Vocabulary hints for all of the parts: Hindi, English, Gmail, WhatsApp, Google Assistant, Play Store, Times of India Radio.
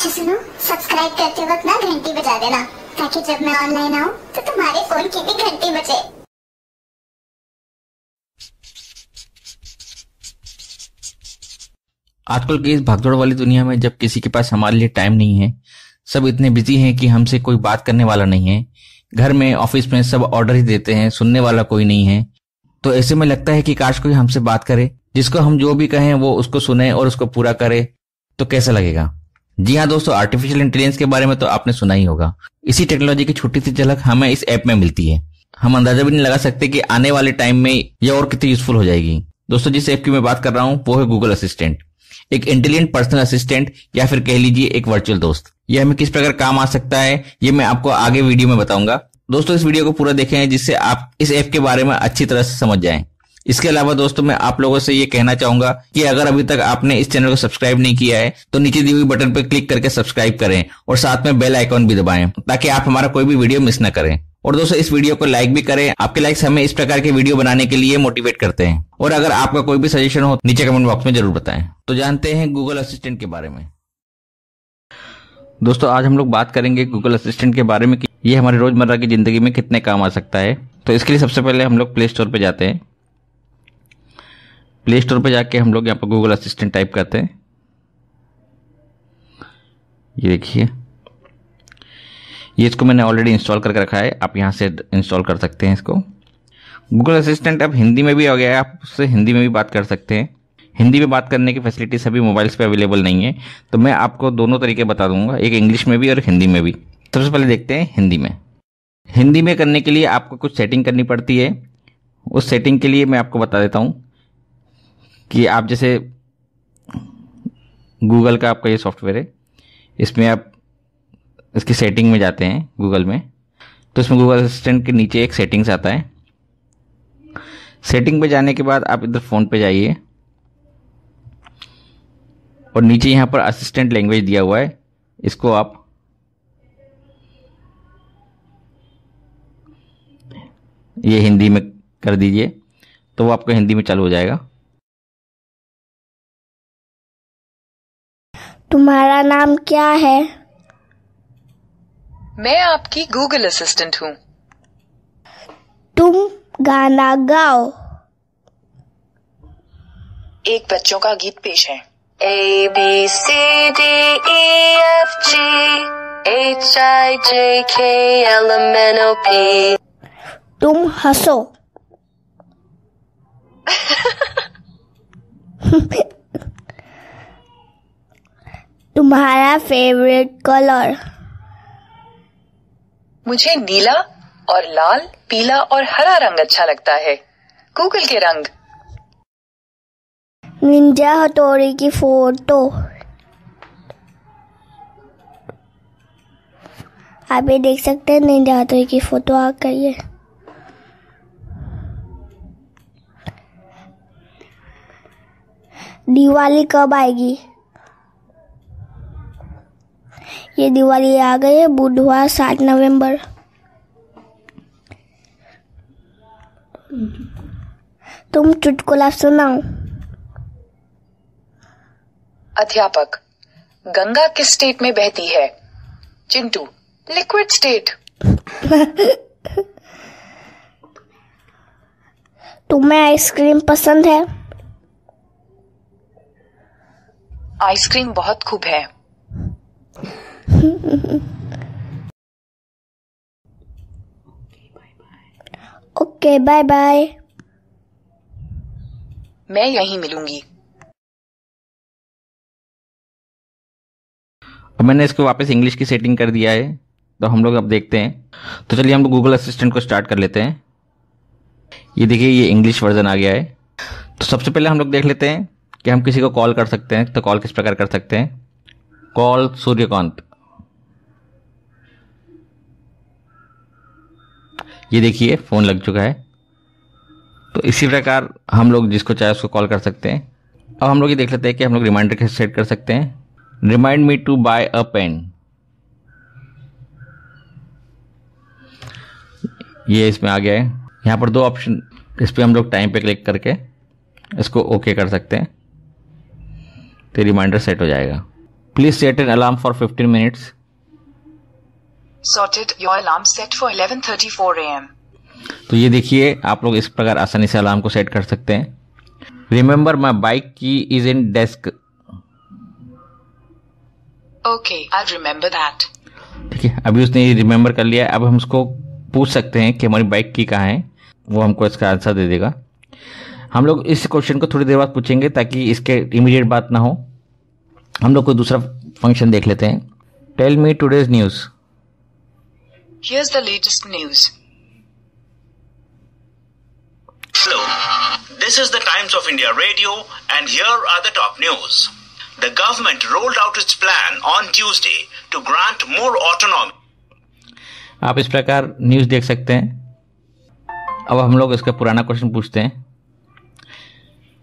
अच्छे सुनो, सब्सक्राइब करते वक्त ना घंटी बजा देना ताकि जब मैं ऑनलाइन आऊँ तो तुम्हारे फोन की भी घंटी बजे। आजकल की इस भागदौड़ वाली दुनिया में जब किसी के पास हमारे लिए टाइम नहीं है, सब इतने बिजी हैं कि हमसे कोई बात करने वाला नहीं है, घर में ऑफिस में सब ऑर्डर ही देते हैं, सुनने वाला कोई नहीं है, तो ऐसे में लगता है कि काश कोई हमसे बात करे जिसको हम जो भी कहें वो उसको सुने और उसको पूरा करे तो कैसा लगेगा। जी हाँ दोस्तों, आर्टिफिशियल इंटेलिजेंस के बारे में तो आपने सुना ही होगा। इसी टेक्नोलॉजी की छोटी सी झलक हमें इस ऐप में मिलती है। हम अंदाजा भी नहीं लगा सकते कि आने वाले टाइम में यह और कितनी यूजफुल हो जाएगी। दोस्तों, जिस ऐप की मैं बात कर रहा हूँ वो है गूगल असिस्टेंट, एक इंटेलिजेंट पर्सनल असिस्टेंट या फिर कह लीजिए एक वर्चुअल दोस्त। यह हमें किस प्रकार काम आ सकता है ये मैं आपको आगे वीडियो में बताऊंगा। दोस्तों, इस वीडियो को पूरा देखें जिससे आप इस ऐप के बारे में अच्छी तरह से समझ जाएं। इसके अलावा दोस्तों, मैं आप लोगों से ये कहना चाहूंगा कि अगर अभी तक आपने इस चैनल को सब्सक्राइब नहीं किया है तो नीचे दी हुई बटन पर क्लिक करके सब्सक्राइब करें और साथ में बेल आइकॉन भी दबाएं ताकि आप हमारा कोई भी वीडियो मिस न करें। और दोस्तों, इस वीडियो को लाइक भी करें, आपके लाइक्स हमें इस प्रकार के वीडियो बनाने के लिए मोटिवेट करते हैं। और अगर आपका कोई भी सजेशन हो नीचे कमेंट बॉक्स में जरूर बताएं। तो जानते हैं गूगल असिस्टेंट के बारे में। दोस्तों, आज हम लोग बात करेंगे गूगल असिस्टेंट के बारे में कि ये हमारे रोजमर्रा की जिंदगी में कितने काम आ सकता है। तो इसके लिए सबसे पहले हम लोग प्ले स्टोर पर जाते हैं। प्ले स्टोर पर जाके हम लोग यहाँ पर गूगल असिस्टेंट टाइप करते हैं। ये देखिए, ये इसको मैंने ऑलरेडी इंस्टॉल करके रखा है, आप यहाँ से इंस्टॉल कर सकते हैं इसको। गूगल असिस्टेंट अब हिंदी में भी हो गया है, आप उससे हिंदी में भी बात कर सकते हैं। हिंदी में बात करने की फैसिलिटी सभी मोबाइल्स पे अवेलेबल नहीं है, तो मैं आपको दोनों तरीके बता दूंगा, एक इंग्लिश में भी और हिंदी में भी। सबसे पहले देखते हैं हिंदी में। हिंदी में करने के लिए आपको कुछ सेटिंग करनी पड़ती है। उस सेटिंग के लिए मैं आपको बता देता हूँ कि आप जैसे गूगल का आपका ये सॉफ्टवेयर है, इसमें आप इसकी सेटिंग में जाते हैं गूगल में, तो इसमें गूगल असिस्टेंट के नीचे एक सेटिंग्स आता है। सेटिंग पे जाने के बाद आप इधर फ़ोन पे जाइए और नीचे यहाँ पर असिस्टेंट लैंग्वेज दिया हुआ है, इसको आप ये हिंदी में कर दीजिए तो वो आपको हिंदी में चालू हो जाएगा। तुम्हारा नाम क्या है? मैं आपकी गूगल असिस्टेंट हूँ। तुम गाना गाओ। एक बच्चों का गीत पेश है। A B C D E F G H I J K L M N O P. तुम हंसो। तुम्हारा फेवरेट कलर? मुझे नीला और लाल, पीला और हरा रंग अच्छा लगता है। गूगल के रंग। निंजा हथौड़ी की फोटो। आप ये देख सकते हैं, निंजा हथौड़ी की फोटो आ गई है। दिवाली कब आएगी? ये दिवाली आ गई है बुधवार 7 नवंबर। तुम चुटकुला सुनाओ। अध्यापक। गंगा किस स्टेट में बहती है? चिंटू। Liquid state. तुम्हें आइसक्रीम पसंद है? आइसक्रीम बहुत खूब है। Okay bye bye. मैं यहीं मिलूंगी। अब मैंने इसको वापस इंग्लिश की सेटिंग कर दिया है, तो हम लोग अब देखते हैं। तो चलिए हम लोग गूगल असिस्टेंट को स्टार्ट कर लेते हैं। ये देखिए, ये इंग्लिश वर्जन आ गया है। तो सबसे पहले हम लोग देख लेते हैं कि हम किसी को कॉल कर सकते हैं, तो कॉल किस प्रकार कर सकते हैं। कॉल सूर्यकांत। ये देखिए, फोन लग चुका है। तो इसी प्रकार हम लोग जिसको चाहे उसको कॉल कर सकते हैं। अब हम लोग ये देख लेते हैं कि हम लोग रिमाइंडर कैसे सेट कर सकते हैं। Remind me to buy a pen, ये इसमें आ गया है। यहाँ पर दो ऑप्शन, इस पर हम लोग टाइम पे क्लिक करके इसको ओके कर सकते हैं, तो रिमाइंडर सेट हो जाएगा। Please set an alarm for 15 minutes. Sorted, your alarm set for 11:34 am. तो ये देखिए आप लोग इस प्रकार आसानी से अलार्म को सेट कर सकते हैं. Remember my bike key is in desk. Okay, I remember that. ठीक है, अभी उसने ये रिमेंबर कर लिया. अब हम उसको पूछ सकते हैं कि हमारी बाइक की कहाँ है, वो हमको इसका आंसर दे देगा. हम लोग इस क्वेश्चन को थोड़ी देर बाद पूछेंगे ताकि इसके इमीडिएट बात ना हो. हम लोग कोई दूसरा फंक्शन देख लेते हैं. Tell me today's news. Here's the latest news. Hello, this is the Times of India Radio and here are the top news. The government rolled out its plan on Tuesday to grant more autonomy. आप इस प्रकार news देख सकते हैं. अब हम लोग इसका पुराना क्वेश्चन पूछते हैं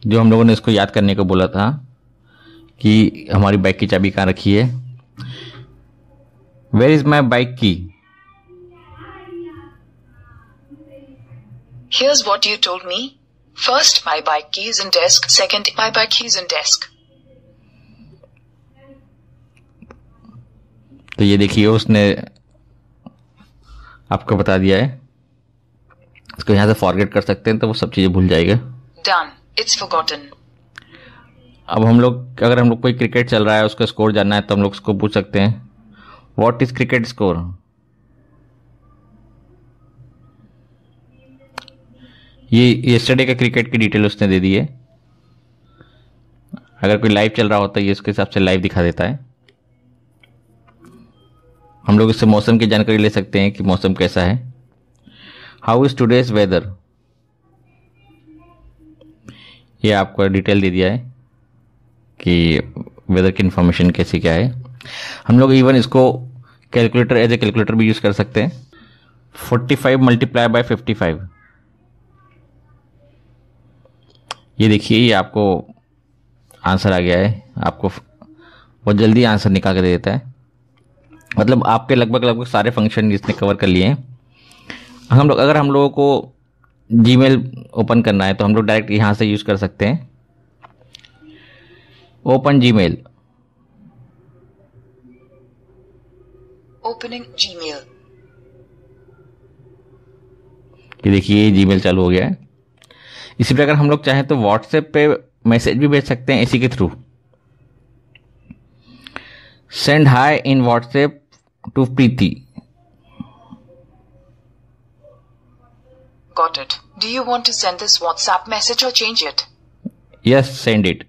जो हम लोगों ने इसको याद करने को बोला था कि हमारी बाइक की चाबी कहाँ रखी है. वेयर इज माई बाइक की. Here's what you told me. First, my bike key is in desk. Second, my bike key is in desk. तो ये देखिए उसने आपको बता दिया है. इसको यहाँ से फॉरगेट कर सकते हैं तो वो सब चीजें भूल जाएगा. Done. It's forgotten. अब हम लोग अगर हम लोग कोई क्रिकेट चल रहा है उसका स्कोर जानना है तो हम लोग उसको पूछ सकते हैं. What is cricket score? ये येस्टरडे का क्रिकेट की डिटेल उसने दे दी है. अगर कोई लाइव चल रहा होता है ये उसके हिसाब से लाइव दिखा देता है. हम लोग इससे मौसम की जानकारी ले सकते हैं कि मौसम कैसा है. हाउ इज टुडेज वेदर, ये आपको डिटेल दे दिया है कि वेदर की इन्फॉर्मेशन कैसी क्या है. हम लोग इवन इसको कैलकुलेटर एज ए कैलकुलेटर भी यूज़ कर सकते हैं. 45 मल्टीप्लाई बाय 55, ये देखिए ये आपको आंसर आ गया है. आपको बहुत जल्दी आंसर निकाल के दे देता है. मतलब आपके लगभग सारे फंक्शन इसने कवर कर लिए हैं. हम लोग अगर हम लोगों को जीमेल ओपन करना है तो हम लोग डायरेक्ट यहाँ से यूज़ कर सकते हैं. Open Gmail. Opening Gmail. ये देखिए जीमेल चालू हो गया है. इसी प्रकार हम लोग चाहें तो व्हाट्सएप पे मैसेज भी भेज सकते हैं इसी के through. Send hi in WhatsApp to Preeti. Got it. Do you want to send this WhatsApp message और change it? Yes, send it.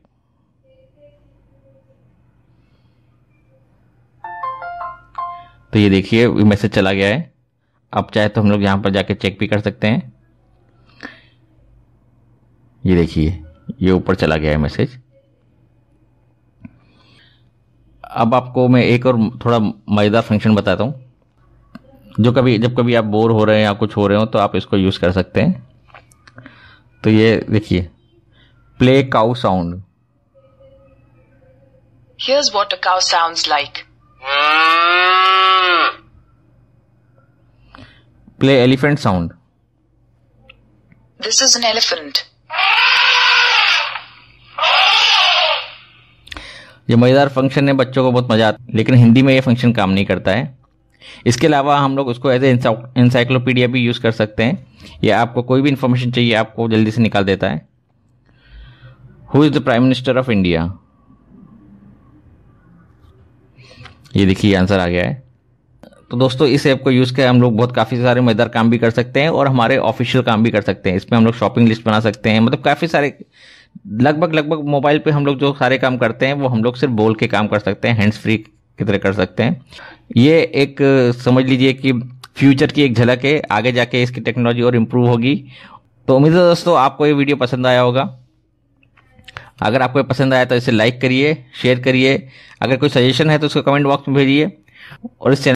तो ये देखिए मैसेज चला गया है. अब चाहे तो हम लोग यहां पर जाके चेक भी कर सकते हैं. ये देखिए ये ऊपर चला गया है मैसेज. अब आपको मैं एक और थोड़ा मज़ेदार फंक्शन बताता हूँ जो कभी जब कभी आप बोर हो रहे हैं या कुछ हो रहे हो तो आप इसको यूज़ कर सकते हैं. तो ये देखिए play cow sound. Here's what a cow sounds like. Play elephant sound. This is an elephant. ये मज़ेदार फंक्शन है, बच्चों को बहुत मज़ा आता है. लेकिन हिंदी में ये फंक्शन काम नहीं करता है. इसके अलावा हम लोग उसको एज ए इंसाइक्लोपीडिया भी यूज़ कर सकते हैं. ये आपको कोई भी इन्फॉर्मेशन चाहिए आपको जल्दी से निकाल देता है. Who is the prime minister of India. ये देखिए आंसर आ गया है. तो दोस्तों इस ऐप को यूज़ कर हम लोग बहुत काफ़ी सारे मज़ेदार काम भी कर सकते हैं और हमारे ऑफिशियल काम भी कर सकते हैं. इसमें हम लोग शॉपिंग लिस्ट बना सकते हैं. मतलब काफ़ी सारे लगभग मोबाइल पे हम लोग जो सारे काम करते हैं वो हम लोग सिर्फ बोल के काम कर सकते हैं. हैंड्स फ्री की तरह कर सकते हैं. ये एक समझ लीजिए कि फ्यूचर की एक झलक है. आगे जाके इसकी टेक्नोलॉजी और इम्प्रूव होगी. तो उम्मीद है दोस्तों आपको ये वीडियो पसंद आया होगा. अगर आपको पसंद आया तो इसे लाइक करिए, शेयर करिए. अगर कोई सजेशन है तो उसको कमेंट बॉक्स में भेजिए और इस